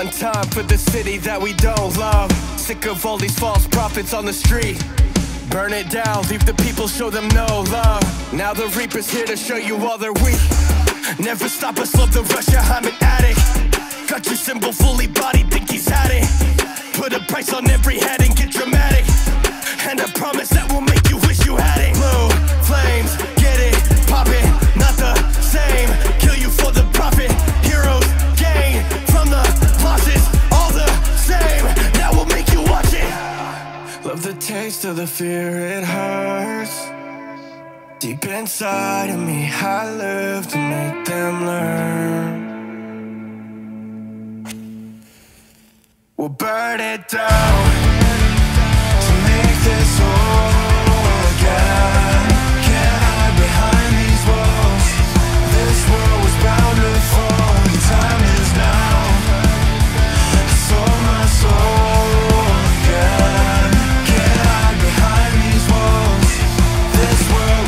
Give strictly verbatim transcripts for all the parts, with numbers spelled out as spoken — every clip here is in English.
on time for the city that we don't love. Sick of all these false prophets on the street. Burn it down, leave the people, show them no love. Now the Reaper's here to show you all they're weak. Never stop us, love the rush, yeah, I'm an addict. Got your symbol fully bodied, think he's had it. Put a price on every head and get dramatic. And I promise that we'll make you wish you had it. Blue flames, get it, pop it, not the same. Kill you for the profit, heroes gain from the losses, all the same. Now we'll make you watch it. Love the taste of the fear, it hurts. Deep inside of me, I live to make them learn. We'll burn it down to make this whole again. Can't hide behind these walls. This world was bound to fall. The time is now. I sold my soul again. Can't hide behind these walls. This world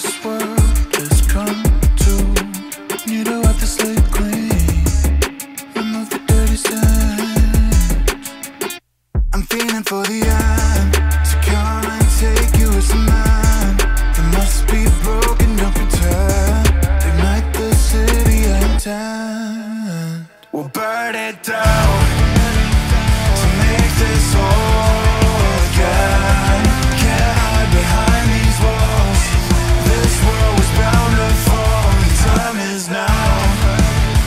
this world has come to. You don't have to sleep clean. Remove the dirty sand. I'm feeling for the end. So come and take you as a man. It must be broken, don't pretend. Ignite the city and town. We'll burn it down to make this whole again. Can't hide behind these walls. This world was bound to fall. The time is now.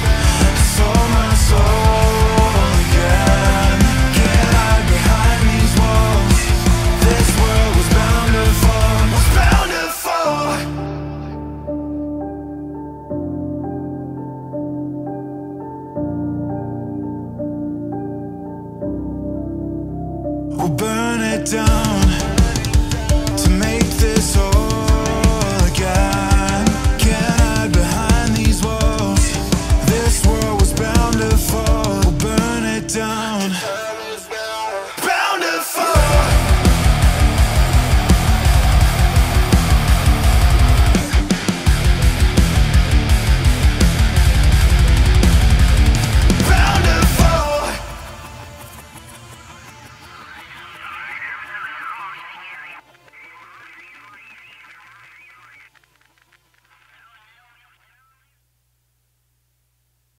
I sold my soul again. Can't hide behind these walls. This world was bound to fall. Was bound to fall. We'll burn it down to make this whole. Down.